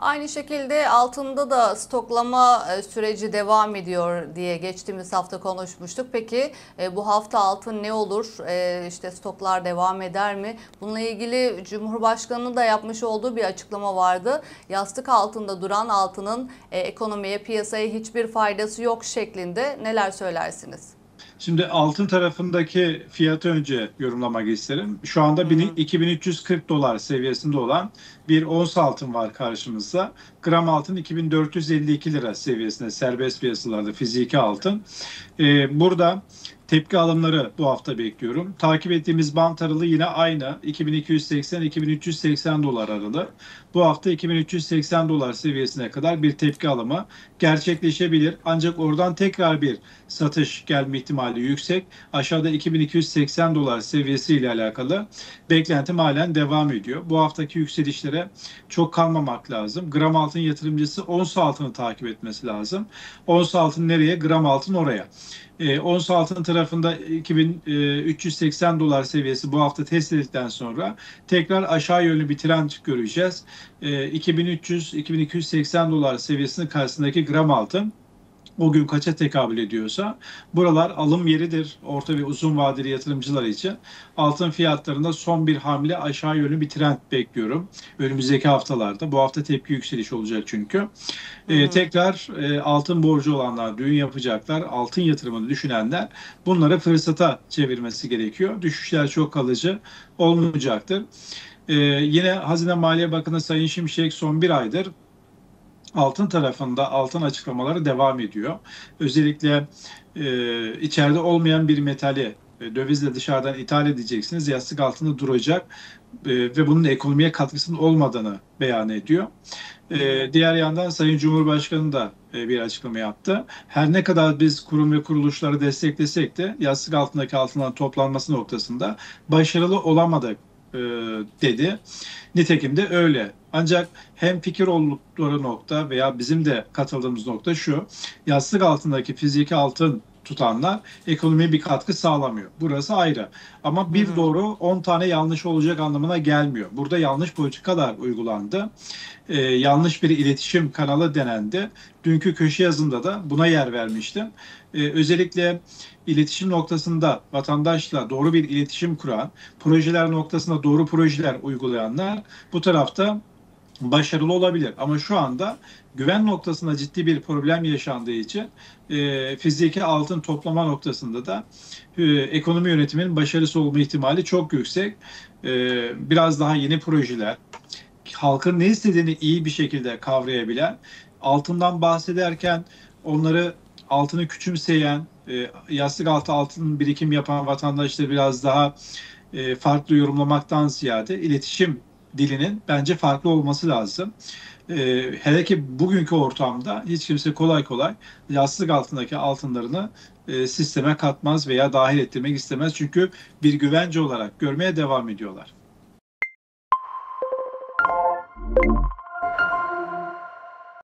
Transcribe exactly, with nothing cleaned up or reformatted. Aynı şekilde altında da stoklama süreci devam ediyor diye geçtiğimiz hafta konuşmuştuk. Peki bu hafta altın ne olur? İşte stoklar devam eder mi? Bununla ilgili Cumhurbaşkanı'nın da yapmış olduğu bir açıklama vardı. Yastık altında duran altının ekonomiye, piyasaya hiçbir faydası yok şeklinde. Neler söylersiniz? Şimdi altın tarafındaki fiyatı önce yorumlamak isterim. Şu anda iki bin üç yüz kırk dolar seviyesinde olan bir ons altın var karşımızda. Gram altın iki bin dört yüz elli iki lira seviyesinde serbest piyasalarda fiziki altın. Ee, burada tepki alımları bu hafta bekliyorum. Takip ettiğimiz bant aralığı yine aynı. iki bin iki yüz seksen iki bin üç yüz seksen dolar aralığı. Bu hafta iki bin üç yüz seksen dolar seviyesine kadar bir tepki alımı gerçekleşebilir. Ancak oradan tekrar bir satış gelme ihtimali yüksek. Aşağıda iki bin iki yüz seksen dolar seviyesiyle alakalı beklentim halen devam ediyor. Bu haftaki yükselişlere çok kalmamak lazım. Gram altın yatırımcısı ons altını takip etmesi lazım. Ons altın nereye? Gram altın oraya. E, ons altın tarafında iki bin üç yüz seksen dolar seviyesi bu hafta test edildikten sonra tekrar aşağı yönlü bir trend göreceğiz. E, iki bin üç yüz iki bin iki yüz seksen dolar seviyesinin karşısındaki gram altın o gün kaça tekabül ediyorsa buralar alım yeridir orta ve uzun vadeli yatırımcılar için. Altın fiyatlarında son bir hamle aşağı yönlü bir trend bekliyorum. Önümüzdeki haftalarda bu hafta tepki yükselişi olacak çünkü. Ee, tekrar e, altın borcu olanlar, düğün yapacaklar, altın yatırımını düşünenler bunları fırsata çevirmesi gerekiyor. Düşüşler çok kalıcı olmayacaktır. Ee, yine Hazine Maliye Bakanı Sayın Şimşek son bir aydır altın tarafında altın açıklamaları devam ediyor. Özellikle e, içeride olmayan bir metali e, dövizle dışarıdan ithal edeceksiniz. Yastık altında duracak e, ve bunun ekonomiye katkısının olmadığını beyan ediyor. E, diğer yandan Sayın Cumhurbaşkanı da e, bir açıklama yaptı. Her ne kadar biz kurum ve kuruluşları desteklesek de yastık altındaki altından toplanması noktasında başarılı olamadık dedi. Nitekim de öyle. Ancak hem fikir oldukları nokta veya bizim de katıldığımız nokta şu: yastık altındaki fiziki altın tutanlar ekonomiye bir katkı sağlamıyor. Burası ayrı. Ama bir doğru on tane yanlış olacak anlamına gelmiyor. Burada yanlış politikalar uygulandı. Ee, yanlış bir iletişim kanalı denendi. Dünkü köşe yazımda da buna yer vermiştim. Ee, özellikle iletişim noktasında vatandaşla doğru bir iletişim kuran, projeler noktasında doğru projeler uygulayanlar bu tarafta başarılı olabilir. Ama şu anda güven noktasında ciddi bir problem yaşandığı için e, fiziki altın toplama noktasında da e, ekonomi yönetiminin başarısı olma ihtimali çok yüksek. E, biraz daha yeni projeler, halkın ne istediğini iyi bir şekilde kavrayabilen, altından bahsederken onları altını küçümseyen, e, yastık altı altın birikim yapan vatandaşları biraz daha e, farklı yorumlamaktan ziyade iletişim dilinin bence farklı olması lazım. Ee, hele ki bugünkü ortamda hiç kimse kolay kolay yastık altındaki altınlarını e, sisteme katmaz veya dahil ettirmek istemez. Çünkü bir güvence olarak görmeye devam ediyorlar.